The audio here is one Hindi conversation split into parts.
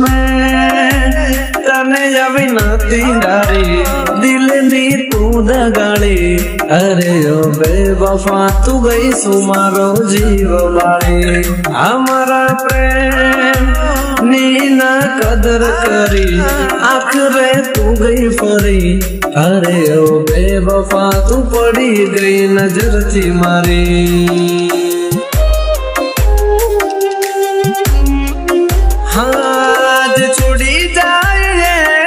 में तने अविना तिहारी दिल नी तू दगाड़ी। अरे ओ बेवफा तू गई सुमारो जीव वाली। हमारा प्रेम नीना कदर करी आखरे तू गई फरी। अरे ओ बेवफा तू पड़ी गई नजर थी मारी। छोड़ी जाए जे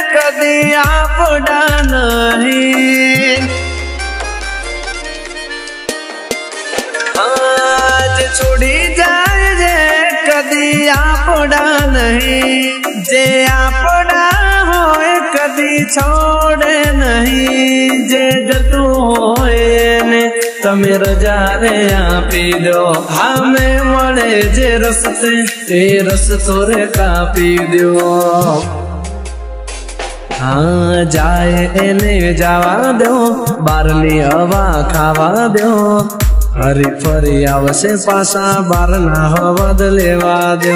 कदी आपड़ा नहीं, जे आपड़ा होए कदी छोड़े नहीं। जे जतू होए ने तमे रजा रे आपी दो, हमें वड़े जे रस से ते रस तोरे कापी दो। हाँ जाए एने जावा दो, बारली हवा खावा दो। हरी फरी आवशे पासा बारना हवा लेवा दो।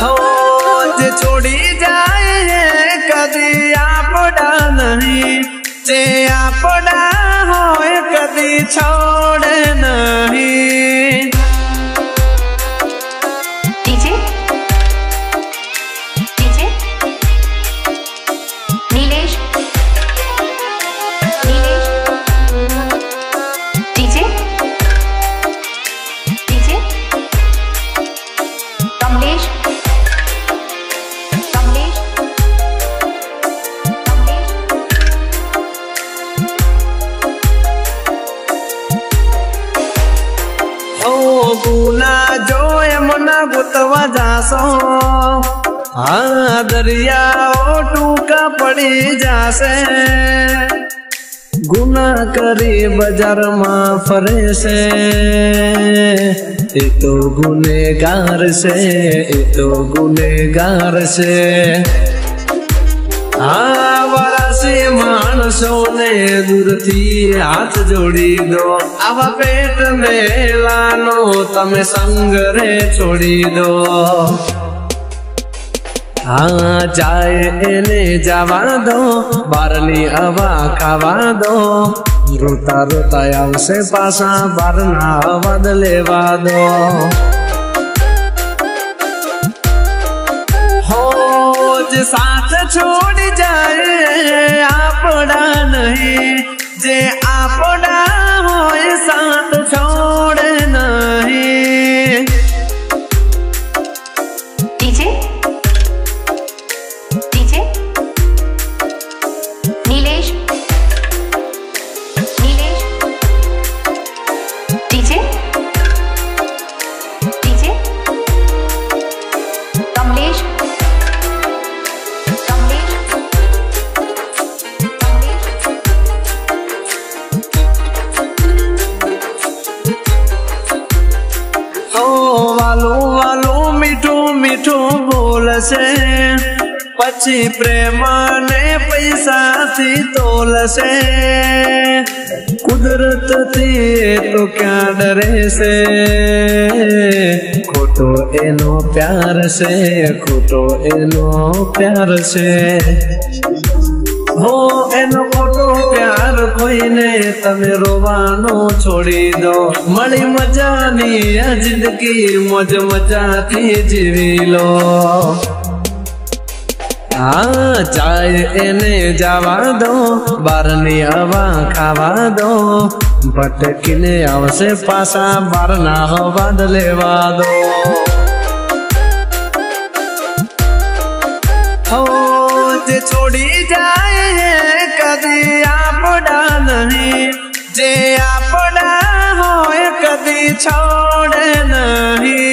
हो जे छोड़ी जाए कदी आपड़ा नहीं, जे आपड़ा होए कदी छोड़े नहीं। नीलेश गुतवा जासो हाँ दरिया टूका पड़ी जासे। गुना करी बाजार मां फरे से, ये तो गुनेगार से, ये तो गुनेगार से। हाँ वरासी मानसों ने दूर थी हाथ जोड़ी दो। अब पेट में लानो तमे संग रे छोड़ी दो। हाँ जाए एने जावा दो, बारली हवा खावा दो। रोता रोता आवशे पासा बारना हवा लेवा दो। हो जे साथ छोड़ जाए आपड़ा नहीं, जे आपड़ा होए साथ छोड़े नहीं। DJ DJ Nilesh Nilesh DJ DJ Kamlesh पची प्रेम ने पैसा थी तोल से। कुदरत थी तो क्या डरे से, खोटो एनो प्यार से, खोटो एनो प्यार से। हो एनो खोटो प्यार कोई ने तमे रोवानो छोड़ी दो। मड़ी मजानी जिंदगी मौज मजाती जीवी लो। हाँ जाए एने जावा दो, बारनी हवा खावा दो। भटकीने आवशे पासा बारना हवा लेवा दो। हो जे छोड़ी जाए कदी आपड़ा नहीं, जे आपड़ा होए कदी छोड़े नहीं।